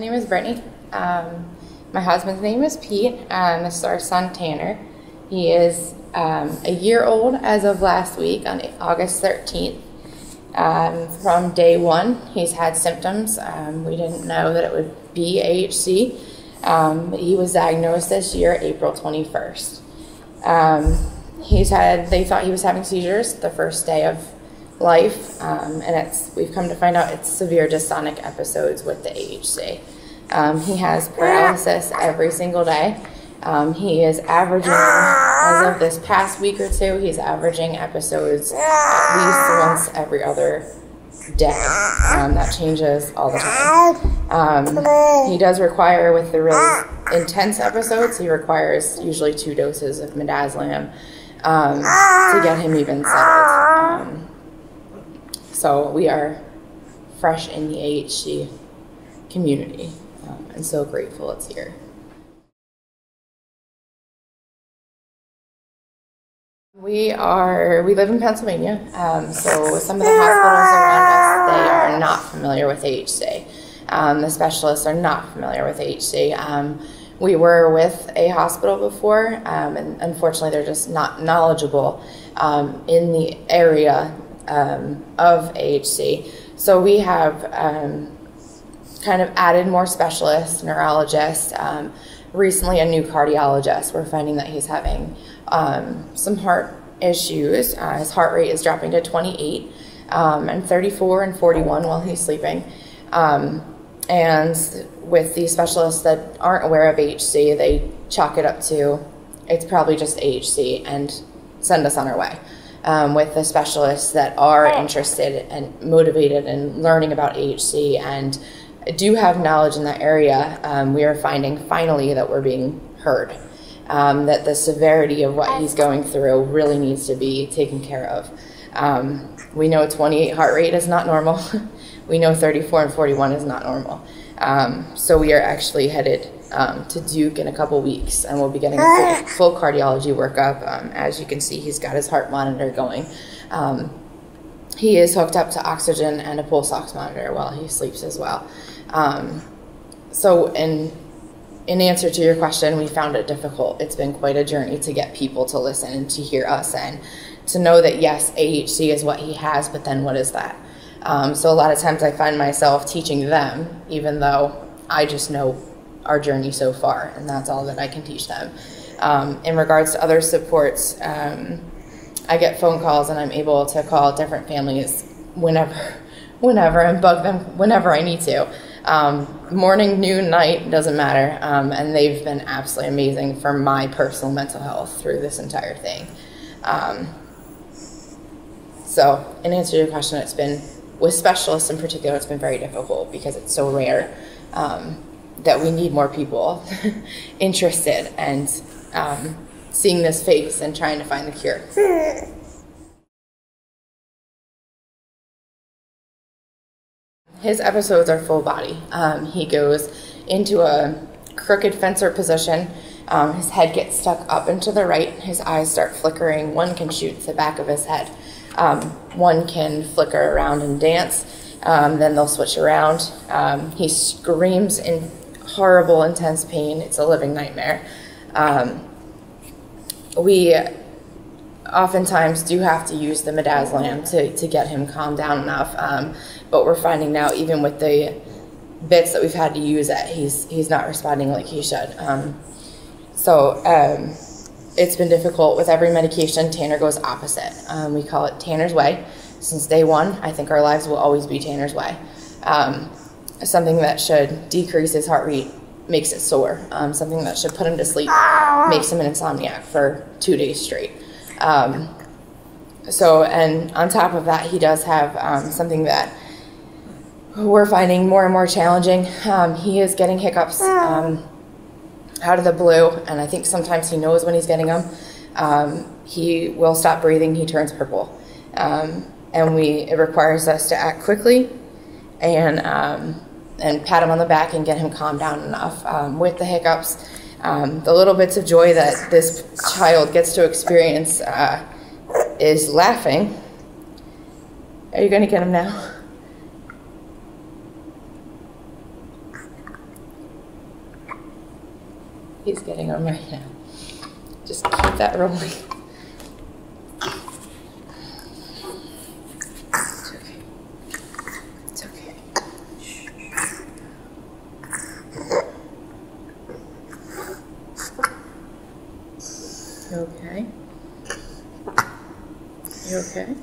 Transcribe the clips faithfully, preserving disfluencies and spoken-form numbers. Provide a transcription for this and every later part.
name is Brittany. Um, my husband's name is Pete. Um, this is our son, Tanner. He is um, a year old as of last week on August thirteenth. Um, from day one, he's had symptoms. Um, we didn't know that it would be A H C. Um, he was diagnosed this year, April twenty-first. Um, he's had, they thought he was having seizures the first day of life, um, and it's, we've come to find out it's severe dystonic episodes with the A H C. Um, he has paralysis every single day. Um, he is averaging, as of this past week or two, he's averaging episodes at least once every other day. Um, that changes all the time. Um, he does require, with the really intense episodes, he requires usually two doses of midazolam um, to get him even settled. Um, so we are fresh in the A H C community um, and so grateful it's here. We are, we live in Pennsylvania, um, so some of the hospitals around us, they are not familiar with A H C. Um, the specialists are not familiar with A H C. Um, we were with a hospital before, um, and unfortunately they're just not knowledgeable um, in the area um, of A H C. So we have um, kind of added more specialists, neurologists, um, recently a new cardiologist. We're finding that he's having um, some heart issues. Uh, his heart rate is dropping to twenty-eight um, and thirty-four and forty-one while he's sleeping. Um, and with the specialists that aren't aware of A H C, they chalk it up to, it's probably just A H C and send us on our way. Um, with the specialists that are interested and motivated in learning about A H C and do have knowledge in that area, um, we are finding finally that we're being heard, um, that the severity of what he's going through really needs to be taken care of. Um, we know twenty-eight heart rate is not normal. We know thirty-four and forty-one is not normal. Um, so we are actually headed um, to Duke in a couple weeks, and we'll be getting a full, full cardiology workup. Um, as you can see, he's got his heart monitor going. Um, He is hooked up to oxygen and a pulse ox monitor while he sleeps as well. Um, so in, in answer to your question, we found it difficult. It's been quite a journey to get people to listen and to hear us and to know that, yes, A H C is what he has, but then what is that? Um, so a lot of times I find myself teaching them, even though I just know our journey so far, and that's all that I can teach them. Um, in regards to other supports, um, I get phone calls and I'm able to call different families whenever, whenever and bug them whenever I need to. Um, morning, noon, night, doesn't matter. Um, and they've been absolutely amazing for my personal mental health through this entire thing. Um, so in answer to your question, it's been, with specialists in particular, it's been very difficult because it's so rare um, that we need more people interested and um, seeing this face and trying to find the cure. His episodes are full body. Um, he goes into a crooked fencer position. Um, his head gets stuck up and to the right. His eyes start flickering. One can shoot the back of his head. Um, one can flicker around and dance. Um, then they'll switch around. Um, he screams in horrible, intense pain. It's a living nightmare. Um, We oftentimes do have to use the midazolam to, to get him calmed down enough, um, but we're finding now, even with the bits that we've had to use it, he's, he's not responding like he should. Um, so um, it's been difficult. With every medication, Tanner goes opposite. Um, we call it Tanner's Way. Since day one, I think our lives will always be Tanner's Way. Um, something that should decrease his heart rate makes it sore. Um, something that should put him to sleep makes him an insomniac for two days straight. Um, so, and on top of that, he does have um, something that we're finding more and more challenging. Um, he is getting hiccups um, out of the blue, and I think sometimes he knows when he's getting them. Um, he will stop breathing, he turns purple. Um, and we, it requires us to act quickly and um, and pat him on the back and get him calmed down enough. Um, with the hiccups, um, the little bits of joy that this child gets to experience uh, is laughing. Are you going to get him now? He's getting them right now. Just keep that rolling. It's okay. It's okay. Shh. You okay? You okay?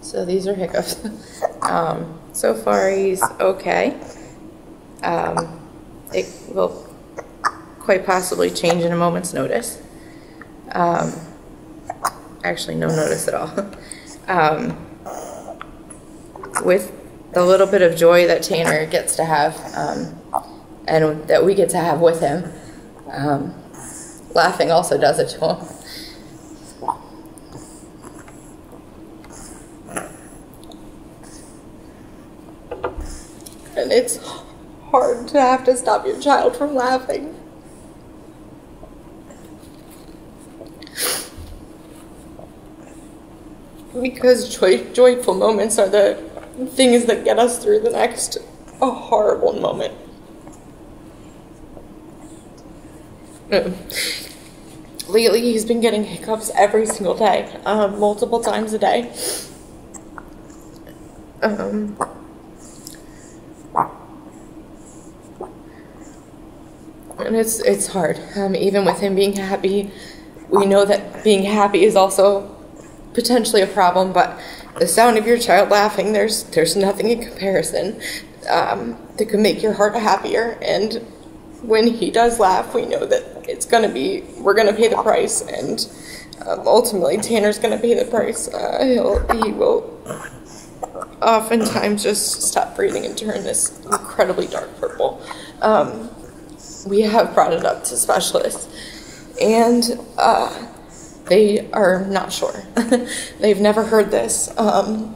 So these are hiccups. Um, so far he's okay. Um, it will quite possibly change in a moment's notice. Um, actually, no notice at all. Um, with the little bit of joy that Tanner gets to have um, and that we get to have with him, um, laughing also does it to him. And it's hard to have to stop your child from laughing. Because joy, joyful moments are the things that get us through the next a horrible moment. Lately, he's been getting hiccups every single day, um, multiple times a day. Um... And it's it's hard. Um, even with him being happy, we know that being happy is also potentially a problem. But the sound of your child laughing, there's there's nothing in comparison um, that could make your heart happier. And when he does laugh, we know that it's gonna be we're gonna pay the price, and um, ultimately Tanner's gonna pay the price. Uh, he'll he will oftentimes just stop breathing and turn this incredibly dark purple. Um, We have brought it up to specialists, and uh, they are not sure. They've never heard this. Um,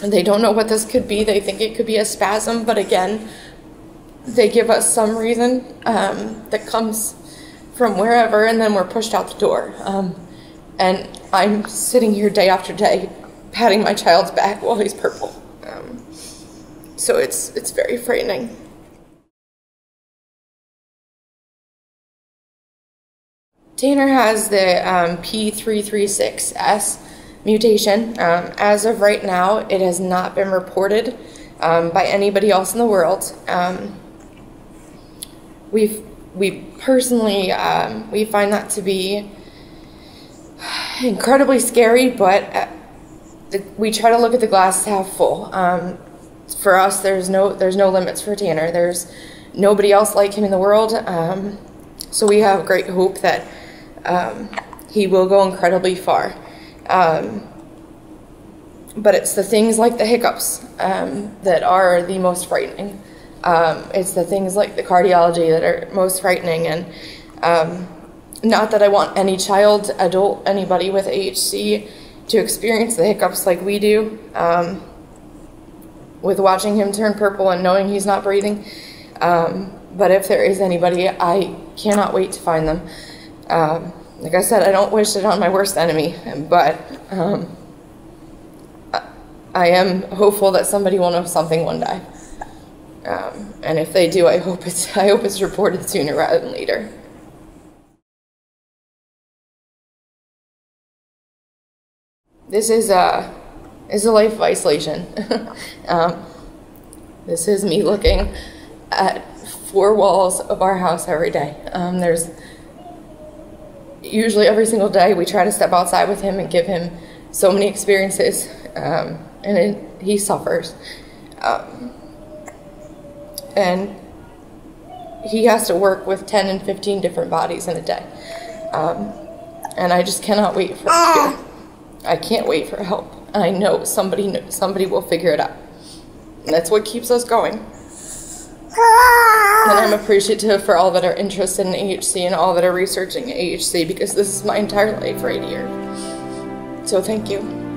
they don't know what this could be. They think it could be a spasm, but again, they give us some reason um, that comes from wherever, and then we're pushed out the door. Um, and I'm sitting here day after day, patting my child's back while he's purple. Um, so it's it's very frightening. Tanner has the um, P three three six S mutation. Um, as of right now, it has not been reported um, by anybody else in the world. Um, we've, we personally, um, we find that to be incredibly scary, but we try to look at the glass half full. Um, for us, there's no, there's no limits for Tanner. There's nobody else like him in the world. Um, so we have great hope that Um, he will go incredibly far. Um, but it's the things like the hiccups um, that are the most frightening. Um, it's the things like the cardiology that are most frightening. And um, not that I want any child, adult, anybody with A H C to experience the hiccups like we do. Um, with watching him turn purple and knowing he's not breathing. Um, but if there is anybody, I cannot wait to find them. Um, like I said, I don't wish it on my worst enemy, but um, I am hopeful that somebody will know something one day. Um, and if they do, I hope it's I hope it's reported sooner rather than later. This is a is a life of isolation. um, this is me looking at four walls of our house every day. Um, there's. Usually every single day we try to step outside with him and give him so many experiences, um, and it, he suffers. Um, and he has to work with ten and fifteen different bodies in a day. Um, and I just cannot wait for help. I can't wait for help. I know somebody, somebody will figure it out. And that's what keeps us going. And I'm appreciative for all that are interested in A H C and all that are researching A H C, because this is my entire life right here. So thank you.